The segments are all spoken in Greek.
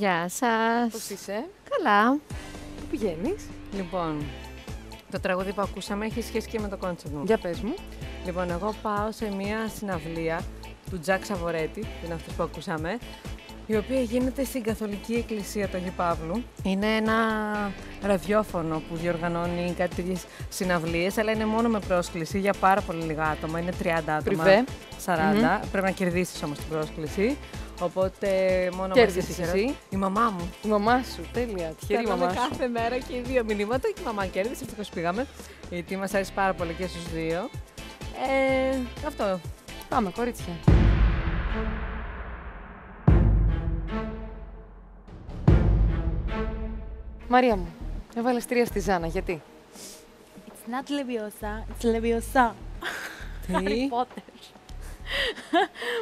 Γεια σας. Πώς είσαι? Καλά. Πού πηγαίνεις? Λοιπόν, το τραγούδι που ακούσαμε έχει σχέση και με το κόνσεπτ μου. Για πες μου. Λοιπόν, εγώ πάω σε μια συναυλία του Jack Savoretti, την αυτή που ακούσαμε, η οποία γίνεται στην Καθολική Εκκλησία του Αγίου Παύλου. Είναι ένα ραδιόφωνο που διοργανώνει κάτι τέτοιες συναυλίες, αλλά είναι μόνο με πρόσκληση για πάρα πολύ λίγα άτομα. Είναι 30 άτομα, 40. Πρέπει να κερδίσεις όμως την πρόσκληση. Οπότε μόνο κέρδισε εσύ. Η μαμά μου. Η μαμά σου, τέλεια. Τυχερή μαμά σου. Κάθε μέρα και δύο μηνύματα. Η μαμά κέρδισε, ευτυχώς πήγαμε. Γιατί μας άρεσε πάρα πολύ και στους δύο. Αυτό. Πάμε, κορίτσια. Μαρία μου, έβαλες 3 στη Ζάνα, γιατί? It's not Leviosa, it's Leviosa. Τι? Harry Potter.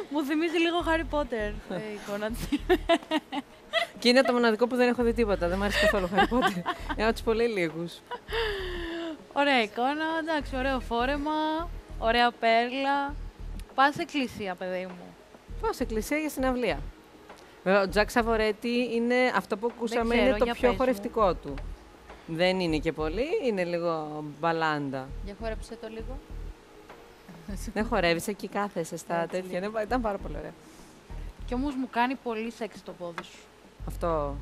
Μου θυμίζει λίγο Harry Potter, η εικόνα της. Και είναι το μοναδικό που δεν έχω δει τίποτα, δεν μ' αρέσει καθόλου Harry Potter. Είναι από τους πολύ λίγους. Ωραία εικόνα, εντάξει, ωραίο φόρεμα, ωραία πέρλα. Πας σε εκκλησία, παιδί μου. Πάω σε εκκλησία για συναυλία. Βέβαια, ο Jack Savoretti είναι αυτό που ακούσαμε, είναι το πιο χορευτικό του. Δεν είναι και πολύ, είναι λίγο μπαλάντα. Για χόρεψε το λίγο. Δεν χορεύεις, εκεί κάθεσαι στα τέτοια. Ήταν πάρα πολύ ωραία. Κι όμως μου κάνει πολύ σεξ το πόδι σου. Αυτό.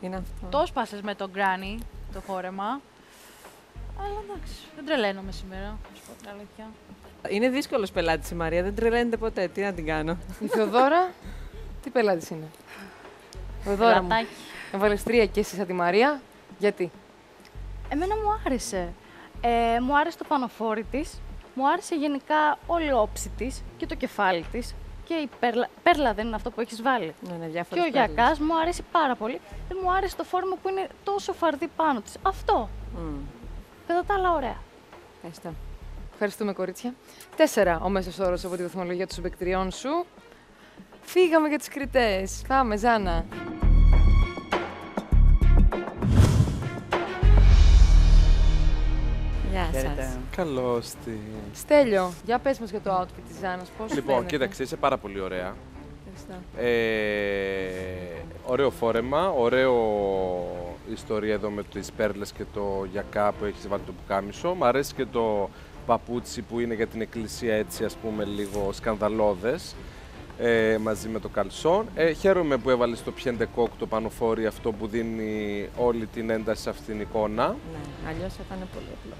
Είναι αυτό. Το σπάσες με το γκράνι, το χόρεμα. Αλλά εντάξει, δεν τρελαίνομαι σήμερα, να σου πω την αλήθεια. Είναι δύσκολος πελάτης η Μαρία, δεν τρελαίνεται ποτέ. Τι να την κάνω. Η Θεοδώρα, τι πελάτης είναι? Θεοδώρα μου, έβαλες 3 και εσύ σαν τη Μαρία. Γιατί? Εμένα μου άρεσε. Μου άρεσε το πανοφόρι της. Μου άρεσε γενικά όλη η όψη της και το κεφάλι της. Και η πέρλα, δεν είναι αυτό που έχεις βάλει. Και ο γιακάς μου αρέσει πάρα πολύ. Δεν μου άρεσε το φόρμα που είναι τόσο φαρδί πάνω της. Αυτό. Κατά τα άλλα, ωραία. Ευχαριστώ. Ευχαριστούμε, κορίτσια. 4 ο μέσος όρος από τη βαθμολογία των συμπαικτηριών σου. Φύγαμε για τις κριτές. Πάμε, Ζάνα. Γεια σας. Καλώς τη. Στέλιο, για πες μας για το outfit της Ζάνας. Πώς λοιπόν, κοίταξε, είσαι πάρα πολύ ωραία. Ωραίο φόρεμα, ωραίο ιστορία εδώ με τις πέρλες και το γιακά που έχεις βάλει το πουκάμισο. Μ' αρέσει και το παπούτσι που είναι για την εκκλησία, έτσι ας πούμε λίγο σκανδαλώδες, μαζί με το καλσόν. Χαίρομαι που έβαλες το πιεντεκόκ, το πανοφόρι αυτό που δίνει όλη την ένταση σε αυτήν την εικόνα. Ναι, αλλιώς θα ήταν πολύ απλό.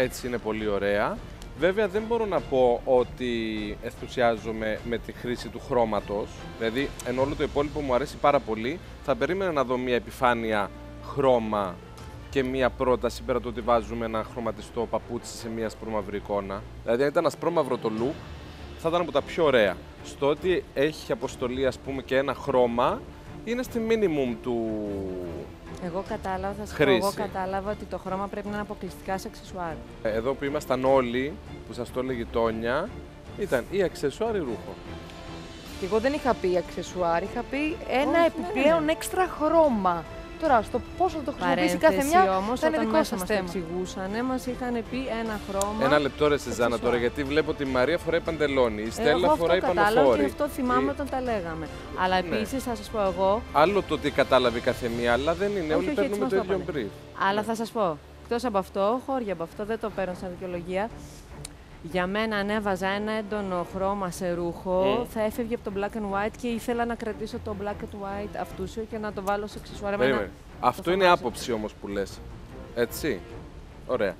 Έτσι είναι πολύ ωραία. Βέβαια δεν μπορώ να πω ότι ενθουσιάζομαι με τη χρήση του χρώματος, δηλαδή ενώ όλο το υπόλοιπο μου αρέσει πάρα πολύ, θα περίμενα να δω μια επιφάνεια χρώμα και μια πρόταση πέρα το ότι βάζουμε ένα χρωματιστό παπούτσι σε μια ασπρόμαυρη εικόνα. Δηλαδή αν ήταν ασπρόμαυρο το look, θα ήταν από τα πιο ωραία. Στο ότι έχει αποστολή ας πούμε και ένα χρώμα, είναι στη minimum του... Εγώ κατάλαβα, θα σας πω, εγώ κατάλαβα ότι το χρώμα πρέπει να είναι αποκλειστικά σε αξεσουάρ. Εδώ που ήμασταν όλοι, που σας το έλεγε η Τόνια, ήταν ή αξεσουάρ ή ρούχο. Και εγώ δεν είχα πει αξεσουάρ, είχα πει ένα επιπλέον έξτρα χρώμα. Τώρα, στο πόσο το χρησιμοποιήσει κάθε μια, όμως, ήταν δικό σας θέμα. Μας εξηγούσανε, μας είχαν πει ένα χρώμα. Ένα λεπτό ρε Σεζάνα τώρα, γιατί βλέπω ότι η Μαρία φοράει παντελόνι, η Στέλλα φοράει πανοφόρι. Εγώ αυτό και αυτό θυμάμαι όταν τα λέγαμε. Αλλά επίσης, θα σας πω εγώ... Άλλο το ότι κατάλαβε κάθε μια, αλλά δεν είναι, όλοι παίρνουμε το ίδιο μπρι. Αλλά θα σας πω, εκτός από αυτό, χώρια από αυτό, δεν το παίρνω σαν δικαιολογία. Για μένα, αν έβαζα ένα έντονο χρώμα σε ρούχο, θα έφευγε από το black and white και ήθελα να κρατήσω το black and white αυτούσιο και να το βάλω σε εξισουαρεμένα. Αυτό είναι άποψη όμως που λες. Έτσι. Ωραία.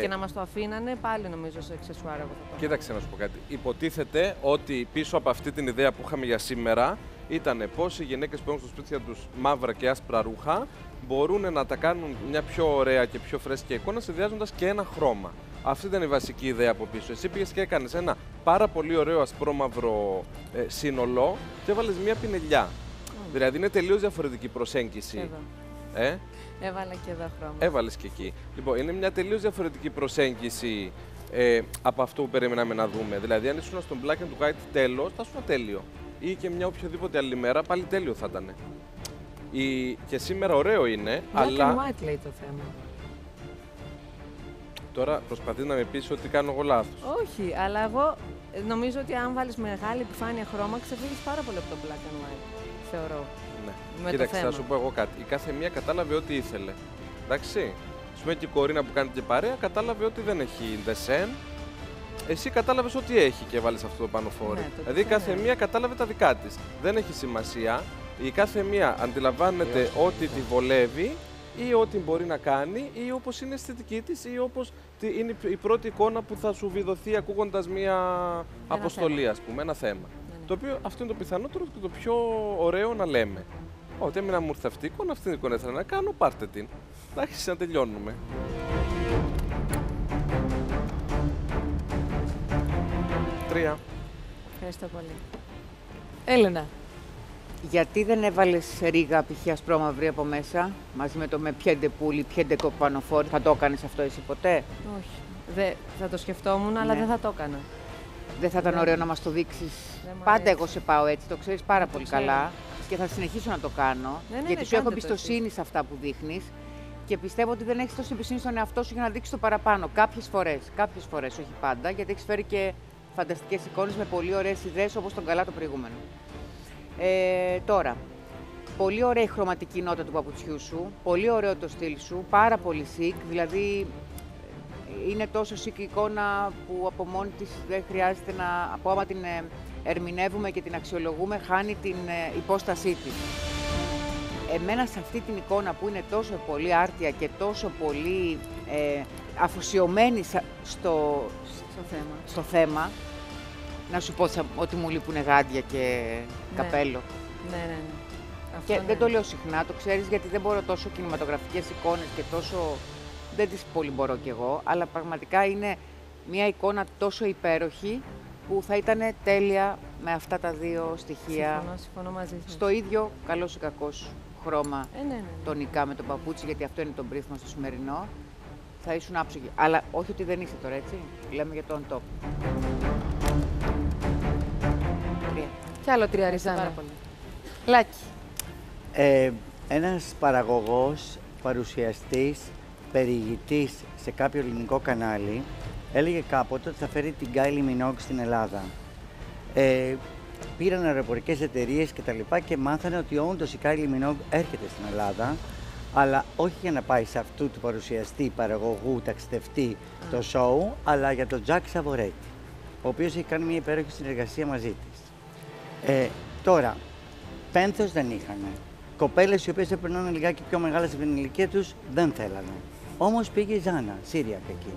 Και να μας το αφήνανε πάλι νομίζω σε εξισουάρα εγώ θα το. Κοίταξε να σου πω κάτι. Υποτίθεται ότι πίσω από αυτή την ιδέα που είχαμε για σήμερα ήταν πώς οι γυναίκες που έχουν στο σπίτι τους μαύρα και άσπρα ρούχα μπορούν να τα κάνουν μια πιο ωραία και πιο φρέσκια εικόνα συνδυάζοντας και ένα χρώμα. Αυτή ήταν η βασική ιδέα από πίσω. Εσύ πήγες και έκανες ένα πάρα πολύ ωραίο ασπρόμαυρο σύνολο και έβαλες μια πινελιά. Δηλαδή είναι τελείως διαφορετική προσέγγιση. Εδώ. Έβαλα και εδώ χρώμα. Έβαλες και εκεί. Λοιπόν, είναι μια τελείως διαφορετική προσέγγιση από αυτό που περίμεναμε να δούμε. Δηλαδή, αν ήσουν στον black and white τέλος, θα ήσουν τέλειο. Ή και μια οποιοδήποτε άλλη μέρα, πάλι τέλειο θα ήταν. Και σήμερα ωραίο είναι, black αλλά... Black and white λέει το θέμα. Τώρα προσπαθεί να με πεις ότι κάνω εγώ λάθος. Όχι, αλλά εγώ νομίζω ότι αν βάλεις μεγάλη επιφάνεια χρώμα, ξεφύγεις πάρα πολύ από το black and white. θεωρώ. Ναι. Κοίταξε, θα σου πω εγώ κάτι. Η κάθε μία κατάλαβε ό,τι ήθελε. Εντάξει. Σου λέει και η Κορίνα που κάνει την παρέα κατάλαβε ότι δεν έχει δεσέν. Εσύ κατάλαβες ότι έχει και βάλεις αυτό το πάνω φόρο. Ναι, δηλαδή η κάθε μία κατάλαβε τα δικά της. Δεν έχει σημασία. Η κάθε μία αντιλαμβάνεται ό,τι τη βολεύει ή ό,τι μπορεί να κάνει ή όπως είναι η αισθητική της ή όπως είναι η πρώτη εικόνα που θα σου βιδωθεί ακούγοντας μία αποστολή, ας πούμε, ένα θέμα. Ναι. Το οποίο αυτό είναι το πιθανότερο και το πιο ωραίο να λέμε. Ότι έμεινα μου ήρθε αυτή η εικόνα, αυτήν την εικόνα ήθελα να κάνω, πάρτε την. Εντάξει, να τελειώνουμε. Τρία. Ευχαριστώ πολύ. Έλενα. Γιατί δεν έβαλες ρίγα π.χ. ασπρόμαυρη από μέσα, μαζί με το με πιέντε πουλί, πιέντε κοπανοφόρη, θα το έκανες αυτό εσύ ποτέ? Όχι. Θα το σκεφτόμουν, αλλά δεν θα το έκανα. Δεν θα ήταν ωραίο να μας το δείξεις? Πάντα εγώ σε πάω έτσι, το ξέρεις πάρα πολύ καλά. Και θα συνεχίσω να το κάνω, γιατί σου έχω εμπιστοσύνη σε αυτά που δείχνεις και πιστεύω ότι δεν έχεις τόσο εμπιστοσύνη στον εαυτό σου για να δείξεις το παραπάνω. Κάποιες φορές, όχι πάντα, γιατί έχεις φέρει και φανταστικές εικόνες με πολύ ωραίες ιδέες, όπως τον καλά το προηγούμενο. Τώρα, πολύ ωραία η χρωματική νότα του παπουτσιού σου, πολύ ωραίο το στυλ σου, πάρα πολύ chic, δηλαδή είναι τόσο chic εικόνα που από μόνη της δεν χρειάζεται να, από άμα την ερμηνεύουμε και την αξιολογούμε, χάνει την υπόστασή της. Εμένα σε αυτή την εικόνα που είναι τόσο πολύ άρτια και τόσο πολύ αφοσιωμένη στο θέμα, να σου πω ότι μου λείπουν γάντια και καπέλο. Ναι. Και δεν το λέω συχνά, το ξέρεις, γιατί δεν μπορώ τόσο κινηματογραφικές εικόνες και τόσο... Δεν τις πολύ μπορώ κι εγώ, αλλά πραγματικά είναι μια εικόνα τόσο υπέροχη που θα ήταν τέλεια με αυτά τα δύο στοιχεία. Συμφωνώ μαζί σας. Στο ίδιο καλό ή κακό χρώμα τονικά με τον παπούτσι, γιατί αυτό είναι το brief μας στο σημερινό. Θα ήσουν άψογοι. Αλλά όχι ότι δεν είσαι τώρα, έτσι. Λέμε για το on top. Κι άλλο τρία, Ριζάνα. Λάκη. Ένας παραγωγός, παρουσιαστής, περιηγητής σε κάποιο ελληνικό κανάλι έλεγε κάποτε ότι θα φέρει την Kylie Minogue στην Ελλάδα. Πήραν αεροπορικές εταιρείες και τα λοιπά και μάθανε ότι όντως η Kylie Minogue έρχεται στην Ελλάδα, αλλά όχι για να πάει σε αυτού του παρουσιαστή, παραγωγού, ταξιδευτή το σόου, αλλά για τον Jack Savoretti, ο οποίος έχει κάνει μια υπέροχη συνεργασία μαζί της. Τώρα, πένθος δεν είχανε. Κοπέλες οι οποίες έπαιρναν να είναι λιγάκι πιο μεγάλες από την ηλικία τους δεν θέλανε. Όμως πήγε η Ζάνα, Σύριακα εκεί.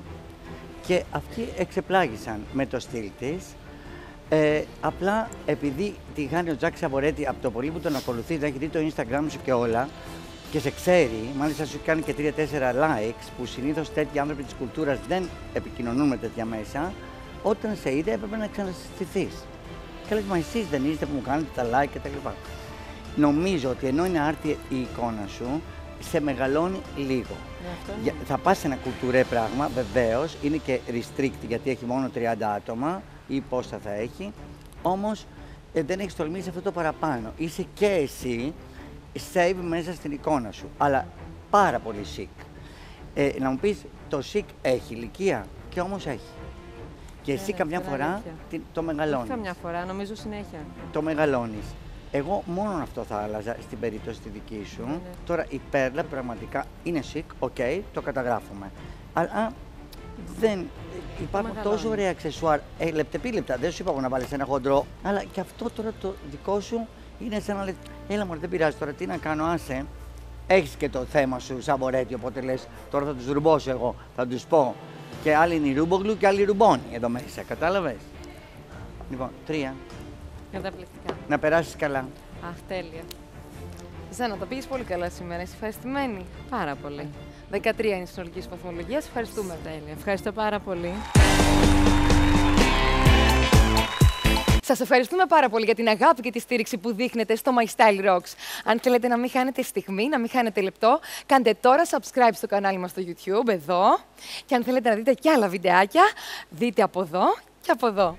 Και αυτοί εξεπλάγησαν με το στυλ της. Απλά επειδή τη χάνει ο Τζακ Σαβορέτη από το πολύ που τον ακολουθεί, έχει δει το Instagram σου και όλα και σε ξέρει, μάλιστα σου κάνει και 3-4 likes που συνήθως τέτοιοι άνθρωποι της κουλτούρας δεν επικοινωνούν με τέτοια μέσα, όταν σε είδε έπρεπε να ξανασυστηθείς. Και λέει, μα εσείς δεν είστε που μου κάνετε τα like και τα λοιπά. Νομίζω ότι ενώ είναι άρτια η εικόνα σου, σε μεγαλώνει λίγο. Θα πας σε ένα κουλτουρέ πράγμα, βεβαίως, είναι και restrict γιατί έχει μόνο 30 άτομα ή πόσα θα έχει, όμως δεν έχεις τολμήσει αυτό το παραπάνω. Είσαι και εσύ save μέσα στην εικόνα σου, αλλά πάρα πολύ chic. Να μου πεις, το chic έχει ηλικία και όμως έχει. Και εσύ καμιά φορά το μεγαλώνεις. Καμιά φορά, νομίζω συνέχεια. Το μεγαλώνεις. Εγώ μόνο αυτό θα άλλαζα στην περίπτωση τη δική σου. Τώρα η Πέρλα πραγματικά είναι chic, το καταγράφουμε. Αλλά δεν υπάρχουν τόσο ωραία αξεσουάρ, λεπτεπίλεπτα. Δεν σου είπα εγώ να βάλεις ένα χοντρό, αλλά και αυτό τώρα το δικό σου είναι σαν να λέει, έλα μωρέ, δεν πειράζει τώρα, τι να κάνω, άσε. Έχεις και το θέμα σου, Σαβορέτη, οπότε λες, τώρα θα τους ρουμπώσω εγώ, θα τους πω. Και άλλοι είναι οι ρούμπογλου και άλλοι ρουμπώνει εδώ μέσα, κατάλαβες. Λοιπόν, τρία. Καταπληκτικά. Να περάσεις καλά. Αχ, τέλεια. Ζάνα, το πήγες πολύ καλά σήμερα. Είσαι ευχαριστημένη. Πάρα πολύ. 13 είναι η συνολική σου βαθμολογία. Ευχαριστούμε. Τέλεια. Ευχαριστώ πάρα πολύ. Σας ευχαριστούμε πάρα πολύ για την αγάπη και τη στήριξη που δείχνετε στο My Style Rocks. Αν θέλετε να μην χάνετε στιγμή, να μην χάνετε λεπτό, κάντε τώρα subscribe στο κανάλι μας στο YouTube, εδώ. Και αν θέλετε να δείτε και άλλα βιντεάκια, δείτε από εδώ και από εδώ.